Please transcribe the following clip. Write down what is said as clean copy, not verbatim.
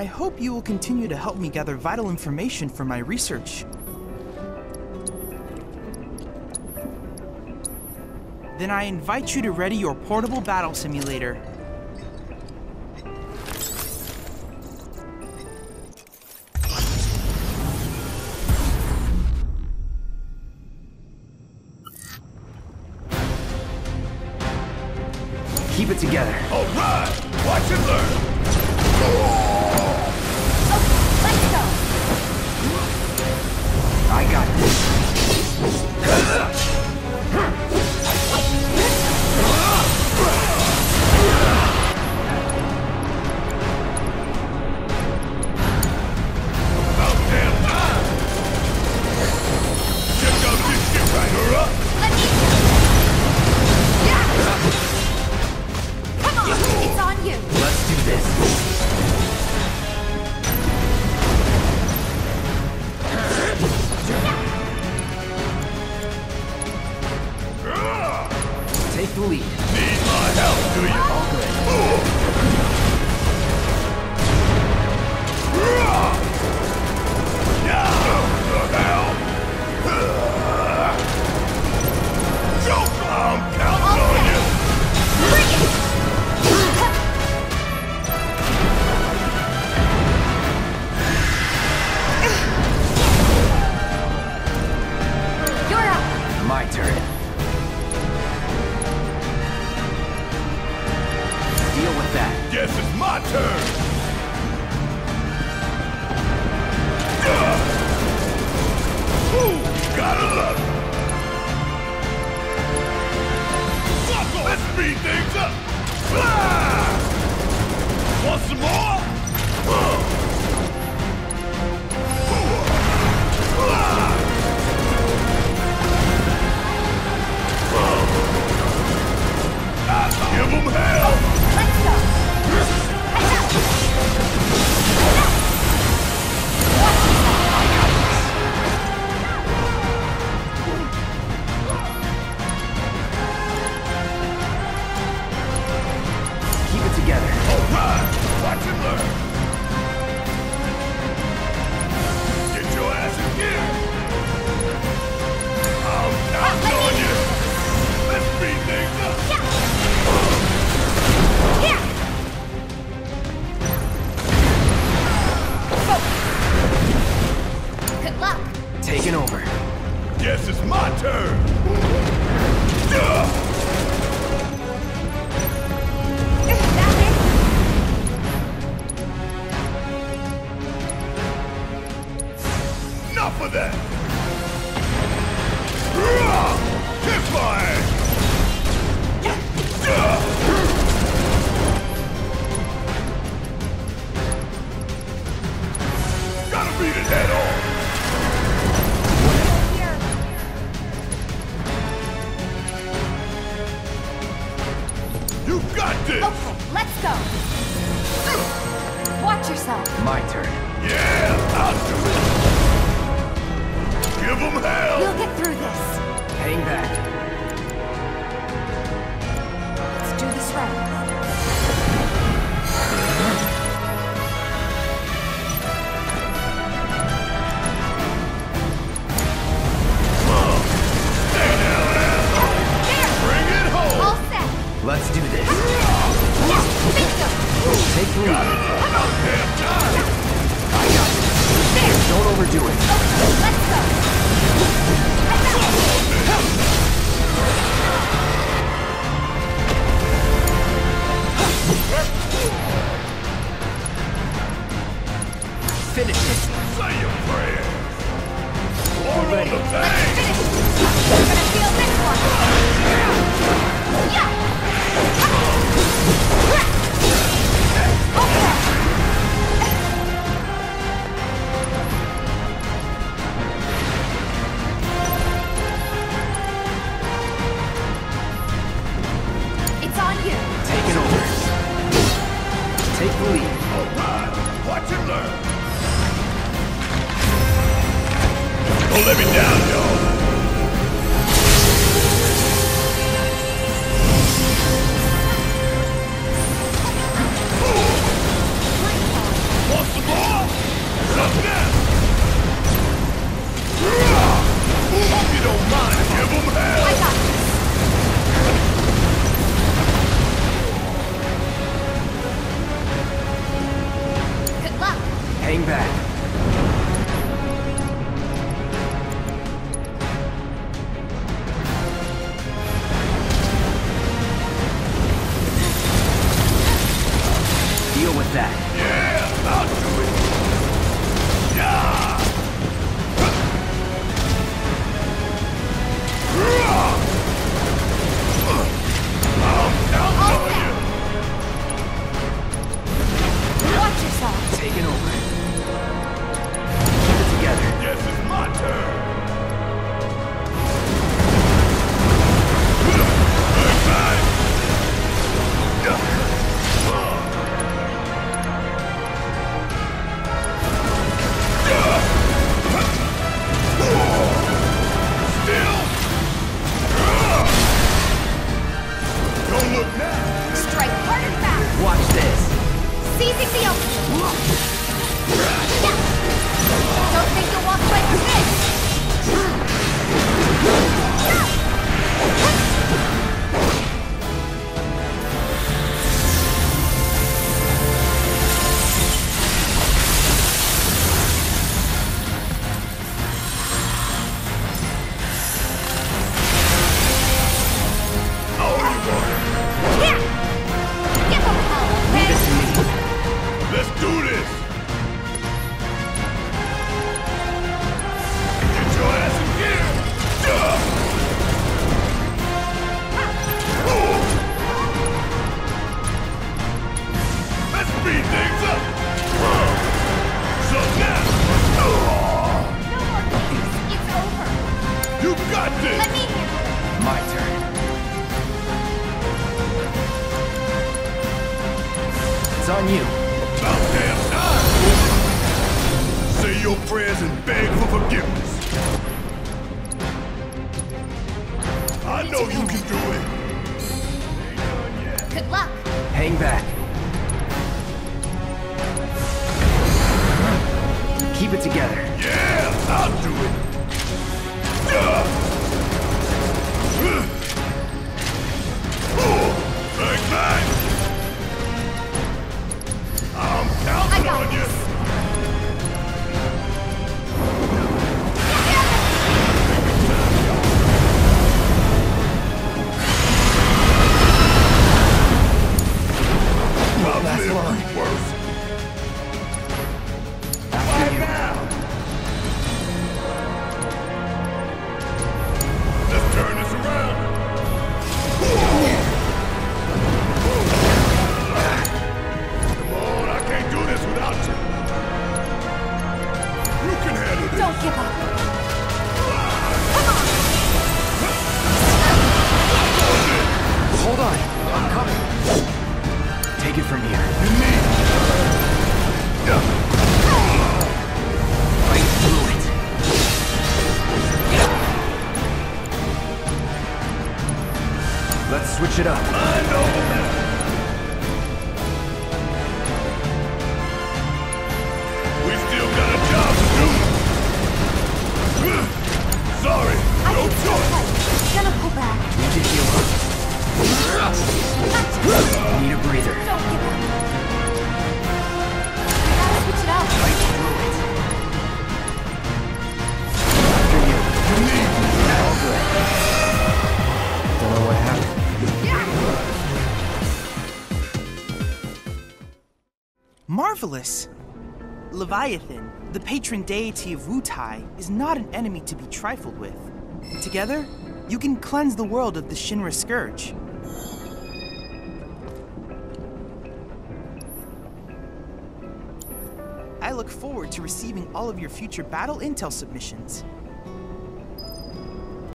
I hope you will continue to help me gather vital information for my research. Then I invite you to ready your portable battle simulator. Keep it together. All right! Watch and learn! Okay, let's go! I got this. About damn time! Check out this shit right here, up! Let me go! Yeah! It's on you. Let's do this. Take the lead. Need my help, do you? All good. Joke, I'm counting on you. Bring it. My turn. Deal with that. Guess it's my turn! Ooh, gotta love it! Fuck off! Let's speed things up! Ah! Want some more? Give him hell! Let's go! Attack! Keep it together. Alright! Watch and learn! Get your ass in gear! I'm telling you! Let's speed things up! Yeah. Yeah! Focus. Good luck! Taking over. Guess it's my turn! That it? Enough of that! Kiss my ass! Beat it head on! You got this! Okay, let's go! Watch yourself! My turn. Yeah, I'll do it! Give them hell! We'll get through this! Hang back. Let's do this right. Let's do this. Take the lead. I got it. Don't overdo it. Let's go. Finish it. Say your prayer. We're ready. Let's finish. We're gonna feel this one. Yeah. It's on you. Take it over. Take the lead. Alright, watch and learn. Don't let me down, y'all. What's deal with that. Yeah, I'll do it. Yeah. Watch yourself. Taking over. Keep it together. This is my turn. Switch it up. I know that. We still got a job to do. Sorry, no choice. I'm gonna pull back. Need to heal up. Need a breather. Don't give up. We gotta switch it up. Fight through it. After you. To me. All good. Don't know what happened. Marvelous! Leviathan, the patron deity of Wutai, is not an enemy to be trifled with. Together, you can cleanse the world of the Shinra Scourge. I look forward to receiving all of your future battle intel submissions.